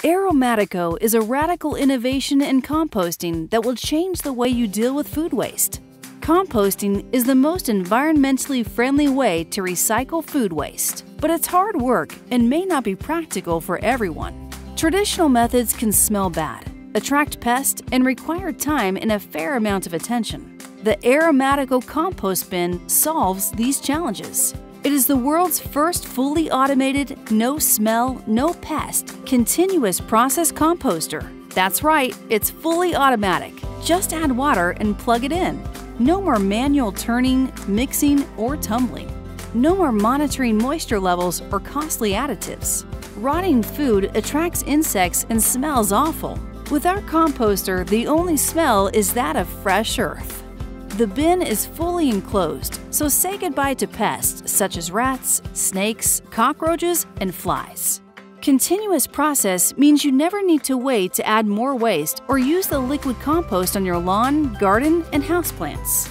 AeromatiCo is a radical innovation in composting that will change the way you deal with food waste. Composting is the most environmentally friendly way to recycle food waste, but it's hard work and may not be practical for everyone. Traditional methods can smell bad, attract pests, and require time and a fair amount of attention. The AeromatiCo compost bin solves these challenges. It is the world's first fully automated, no smell, no pest, continuous process composter. That's right, it's fully automatic. Just add water and plug it in. No more manual turning, mixing, or tumbling. No more monitoring moisture levels or costly additives. Rotting food attracts insects and smells awful. With our composter, the only smell is that of fresh earth. The bin is fully enclosed, so say goodbye to pests such as rats, snakes, cockroaches, and flies. Continuous process means you never need to wait to add more waste or use the liquid compost on your lawn, garden, and houseplants.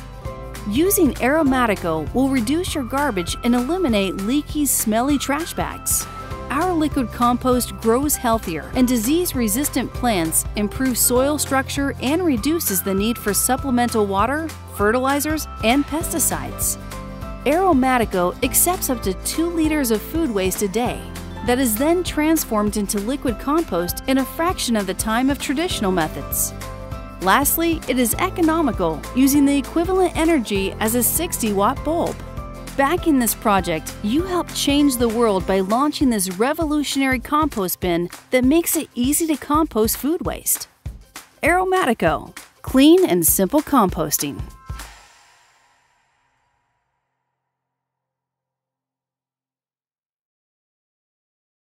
Using AeromatiCo will reduce your garbage and eliminate leaky, smelly trash bags. Our liquid compost grows healthier, and disease-resistant plants improve soil structure and reduces the need for supplemental water, fertilizers, and pesticides. AeromatiCo accepts up to 2 liters of food waste a day that is then transformed into liquid compost in a fraction of the time of traditional methods. Lastly, it is economical, using the equivalent energy as a 60-watt bulb. Backing this project, you help change the world by launching this revolutionary compost bin that makes it easy to compost food waste. AeromatiCo, clean and simple composting.